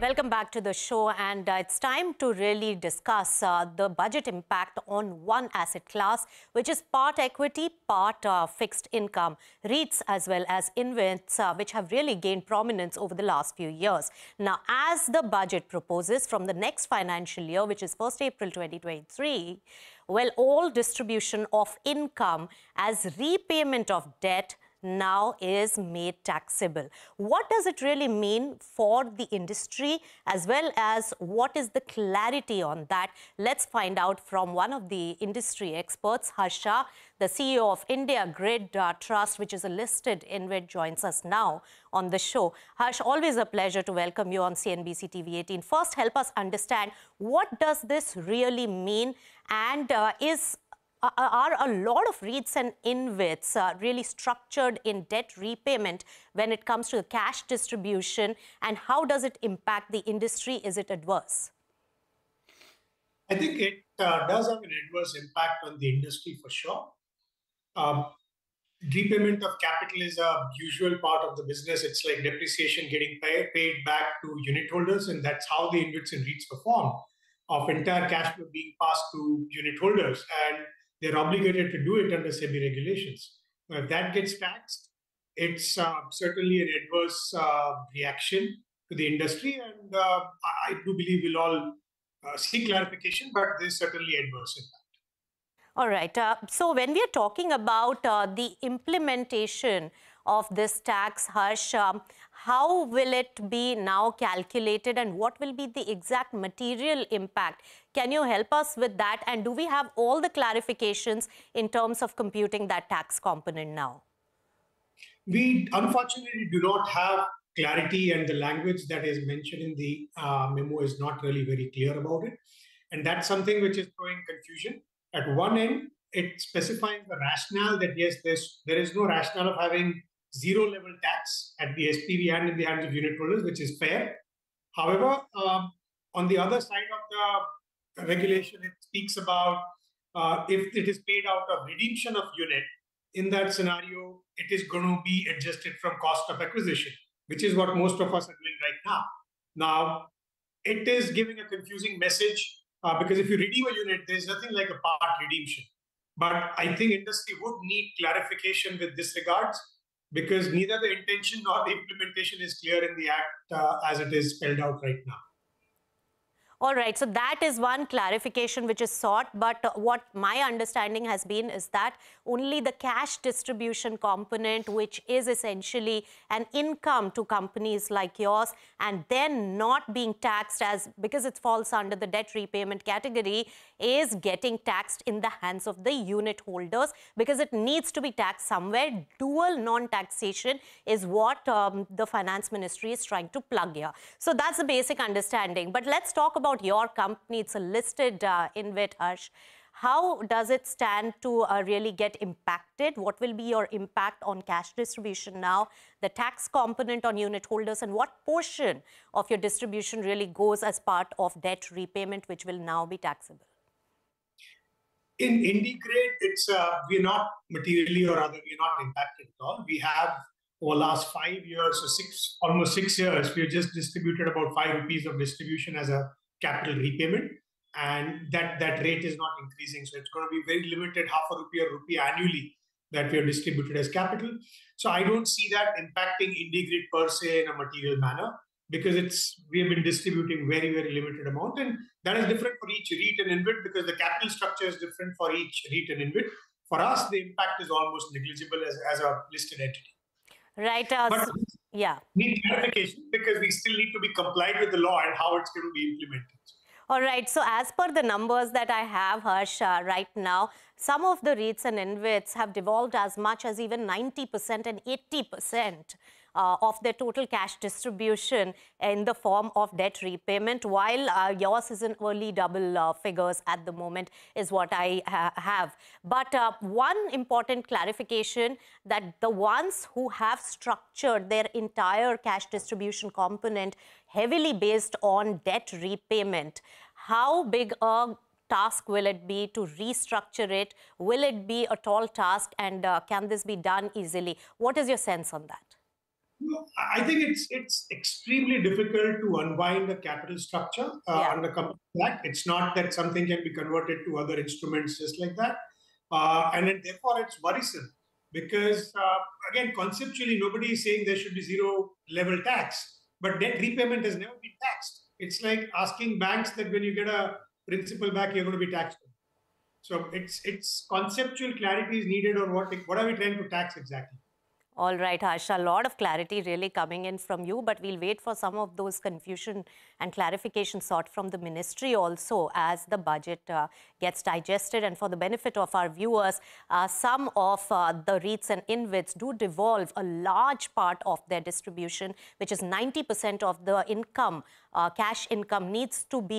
Welcome back to the show, and it's time to really discuss the budget impact on one asset class, which is part equity, part fixed income. REITs as well as InVITs, which have really gained prominence over the last few years. Now, as the budget proposes from the next financial year, which is 1st April 2023, well, all distribution of income as repayment of debt now is made taxable. What does it really mean for the industry, as well as what is the clarity on that? Let's find out from one of the industry experts. Harsh Shah, the CEO of IndiGrid Trust, which is a listed InvIT, joins us now on the show. Harsh, always a pleasure to welcome you on CNBC TV18. First, help us understand, what does this really mean, and are a lot of REITs and InVITs really structured in debt repayment when it comes to the cash distribution, and how does it impact the industry? Is it adverse? I think it does have an adverse impact on the industry for sure. Repayment of capital is a usual part of the business. It's like depreciation getting paid back to unit holders, and that's how the InVITs and REITs perform, of entire cash flow being passed to unit holders. And they're obligated to do it under SEBI regulations. Now, if that gets taxed, it's certainly an adverse reaction to the industry. And I do believe we'll all seek clarification, but there's certainly adverse impact. All right. So when we are talking about the implementation of this tax, Harsh, how will it be now calculated, and what will be the exact material impact? Can you help us with that? And do we have all the clarifications in terms of computing that tax component now? We unfortunately do not have clarity, and the language that is mentioned in the memo is not really very clear about it. And that's something which is throwing confusion. At one end, it specifies the rationale that, yes, there is no rationale of having zero level tax at the SPV and in the hands of unit holders, which is fair. However, on the other side of the regulation, it speaks about if it is paid out of redemption of unit, in that scenario, it is going to be adjusted from cost of acquisition, which is what most of us are doing right now. Now, it is giving a confusing message because if you redeem a unit, there's nothing like a part redemption. But I think industry would need clarification with this regards, because neither the intention nor the implementation is clear in the Act as it is spelled out right now. All right, so that is one clarification which is sought. But what my understanding has been is that only the cash distribution component, which is essentially an income to companies like yours, and then not being taxed as, because it falls under the debt repayment category, is getting taxed in the hands of the unit holders, because it needs to be taxed somewhere. Dual non-taxation is what the finance ministry is trying to plug here. So that's the basic understanding. But let's talk about your company. It's a listed InVIT, Harsh. How does it stand to really get impacted? What will be your impact on cash distribution now, the tax component on unit holders, and what portion of your distribution really goes as part of debt repayment, which will now be taxable? In IndiGrid, it's we're not materially, or rather, we're not impacted at all. We have, over the last 5 years or almost six years, we've just distributed about ₹5 of distribution as a capital repayment, and that rate is not increasing, so it's going to be very limited, ½ a rupee or a rupee annually that we have distributed as capital. So I don't see that impacting IndiGrid per se in a material manner, because we have been distributing very, very limited amount, and that is different for each REIT and InVIT, because the capital structure is different for each REIT and InVIT. For us, the impact is almost negligible as a listed entity. Right. But yeah, need clarification, because we still need to be compliant with the law and how it's going to be implemented. All right. So as per the numbers that I have, Harsh, right now, some of the REITs and InVITs have devolved as much as even 90% and 80% of their total cash distribution in the form of debt repayment, while yours is in early double figures at the moment, is what I have. But one important clarification, that the ones who have structured their entire cash distribution component heavily based on debt repayment, how big a task will it be to restructure it? Will it be a tall task, and can this be done easily? What is your sense on that? I think it's extremely difficult to unwind the capital structure under Companies Act. It's not that something can be converted to other instruments just like that. And it, therefore, it's worrisome because, again, conceptually, nobody is saying there should be zero level tax, but debt repayment has never been taxed. It's like asking banks that when you get a principal back, you're going to be taxed. So it's conceptual clarity is needed on what are we trying to tax exactly. All right, Harsh, a lot of clarity really coming in from you, but we'll wait for some of those confusion and clarification sought from the ministry also as the budget gets digested. And for the benefit of our viewers, some of the REITs and InVITs do devolve a large part of their distribution, which is 90% of the income, cash income needs to be